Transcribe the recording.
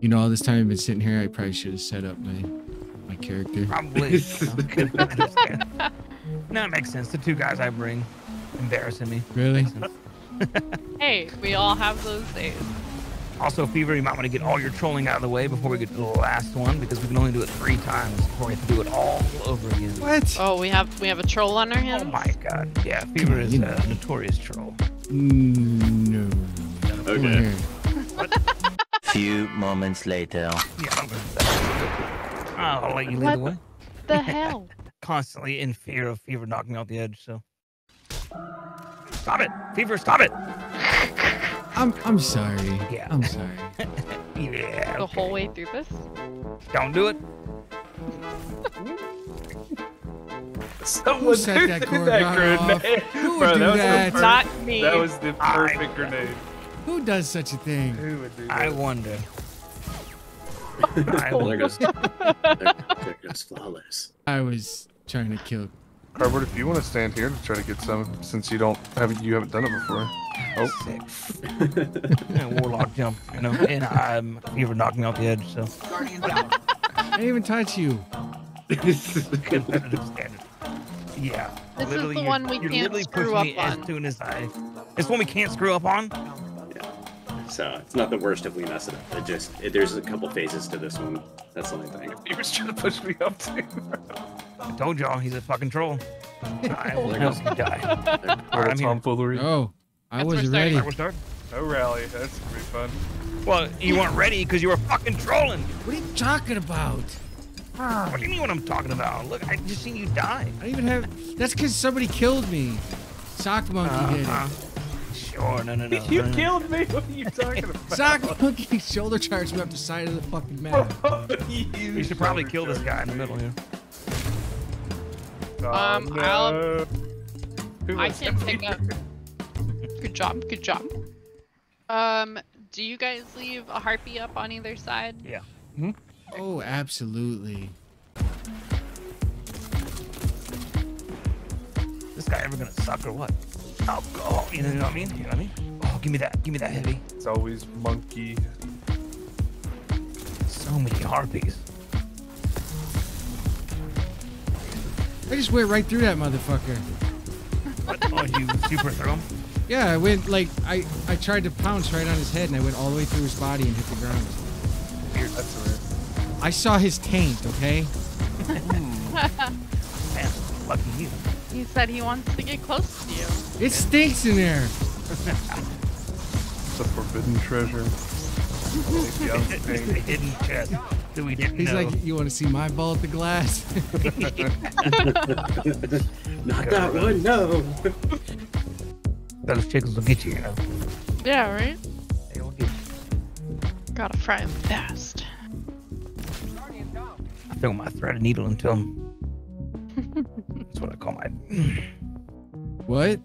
You know, all this time I've been sitting here, I probably should have set up my character. Probably. No, it makes sense. The two guys I bring embarrassing me. Really? Hey, we all have those days. Also, Fever, you might want to get all your trolling out of the way before we get to the last one, because we can only do it 3 times before we have to do it all over again. What? Oh, we have a troll on our hands? Oh my god. Yeah, Fever is a notorious troll. No. Okay. Few moments later. Yeah, I'm gonna do that. I'll let you lead the way. What the hell? Constantly in fear of Fever knocking me off the edge, so. Stop it! Fever, stop it! I'm sorry. Yeah. I'm sorry. Yeah. Okay. The whole way through this? Don't do it. Someone set that grenade. Who would do that? Not me. That was the perfect grenade. Who does such a thing? Who would do that? I wonder. There goes flawless. I was trying to kill. Cardboard, if you want to stand here to try to get some, since you haven't done it before. Oh. And Warlock jump, you know, and I'm Fever knocking me off the edge, so. I didn't even touch you. Yeah. This is the one we can't screw up on. It's one we can't screw up on. So it's not the worst if we mess it up. It just there's a couple phases to this one. That's the only thing. He was trying to push me up too. I told y'all he's a fucking troll. I will help die. I'm here. Oh, I was ready. No rally. That's gonna be fun. Well, you weren't ready because you were fucking trolling. What are you talking about? What do you mean what I'm talking about? Look, I just seen you die. I even have. That's because somebody killed me. Sock Monkey did it. Sure, no. You killed me. What are you talking about? Sock Monkey shoulder charged me up the side of the fucking map. We should probably kill this guy in the middle here. Oh, no. I can pick up. Good job. Do you guys leave a harpy up on either side? Yeah. Mm-hmm. Oh, absolutely. Is this guy ever gonna suck or what? Alcohol, you know what I mean? Oh, give me that heavy. It's always monkey. So many harpies. I just went right through that motherfucker. What? Oh, you super throw him? Yeah, I went like I tried to pounce right on his head, and I went all the way through his body and hit the ground. Weird. That's weird. I saw his taint. Okay. Man, lucky you. He said he wants to get close to you. It stinks in there. It's a forbidden treasure. The hidden chest that we didn't know. He's like, you want to see my ball at the glass? Not that one, no. Those chickens will get you, you know. Yeah, right? They will get you. Gotta fry them fast. I throw my threaded needle into them. That's what I call my. What?